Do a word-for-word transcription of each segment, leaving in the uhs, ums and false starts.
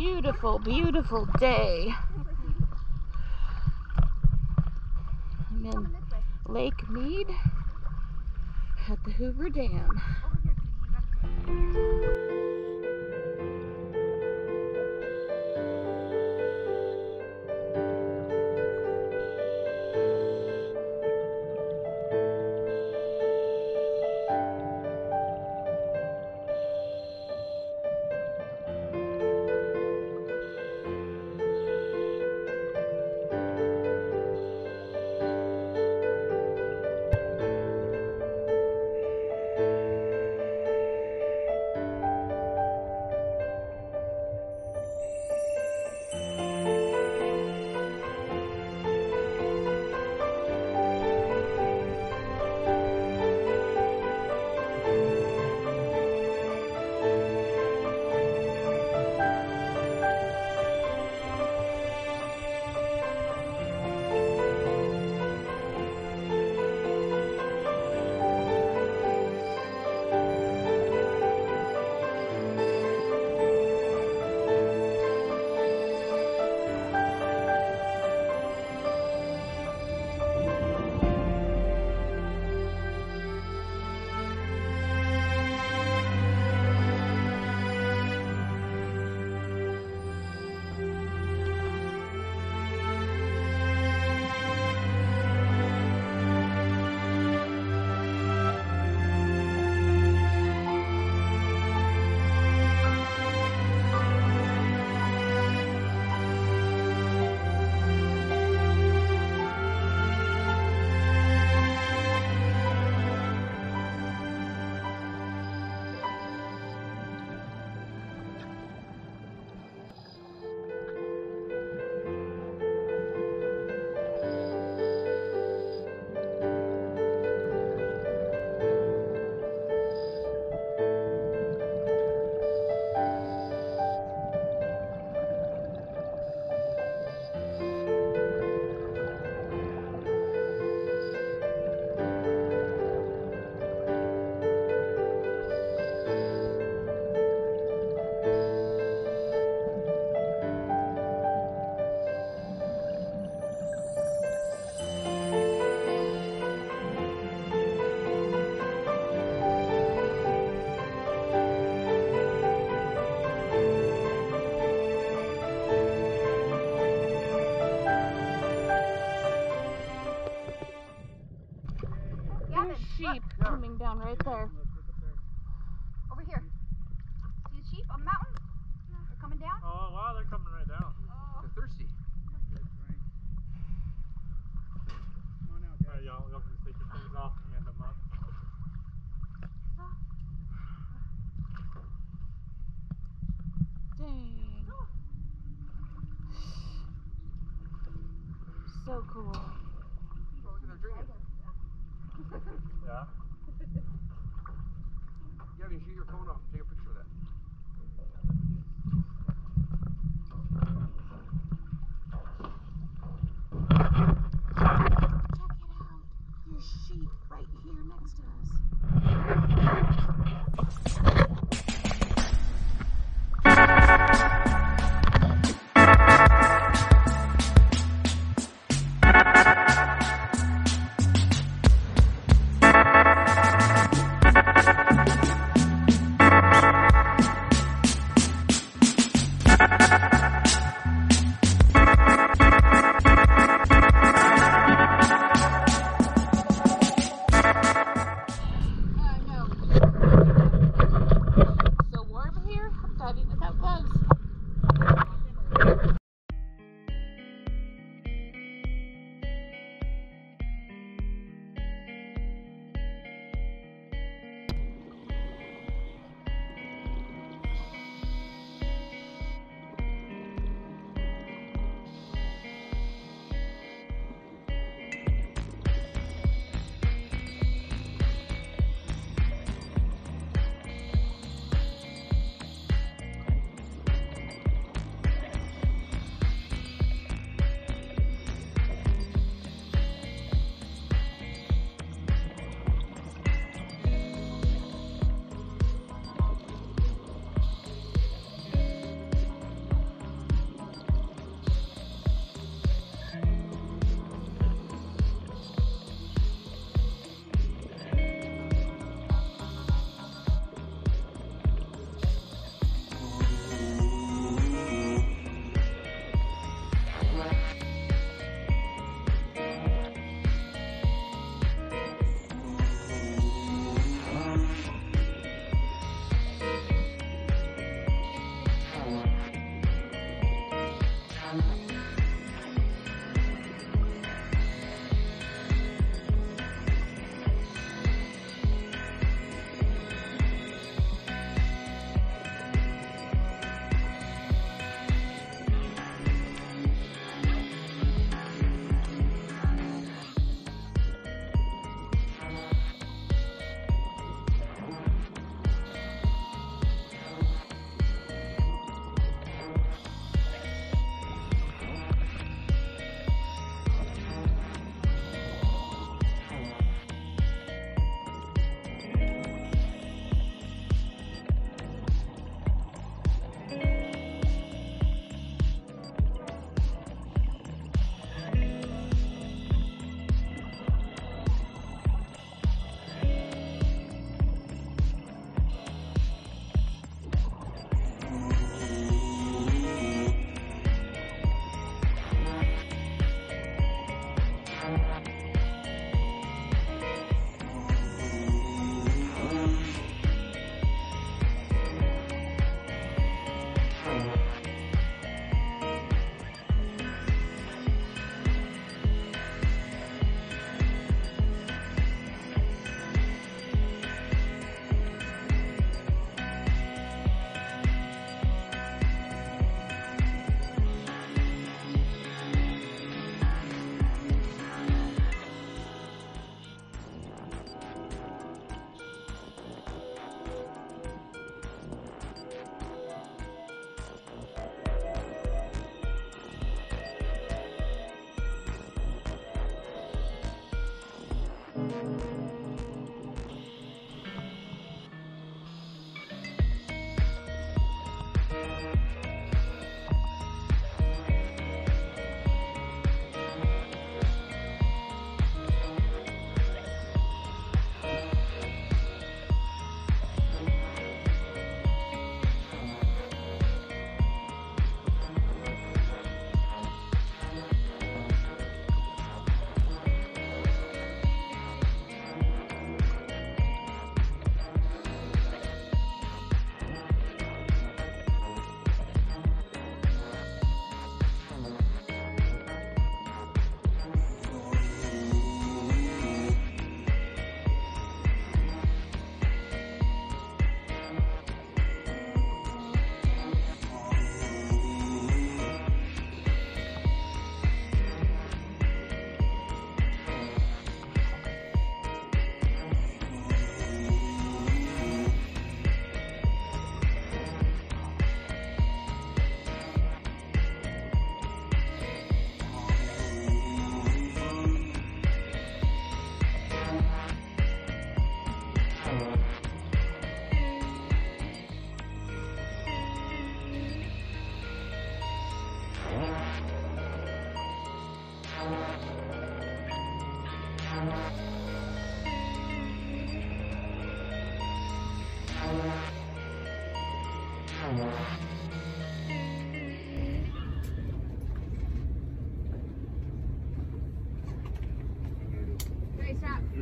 beautiful, beautiful day. I'm in Lake Mead at the Hoover Dam. Sheep coming down right there. Over here. See the sheep on the mountain? They're coming down? Oh, wow, they're coming right down. Oh. They're thirsty. Come on out, guys. All right, y'all, y'all can take your things off and hand them up. Dang. So cool. Oh, look at them drinking. Yeah. Gabby, shoot your phone off and take a picture of that. Check it out. There's sheep right here next to us.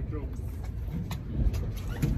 Good job.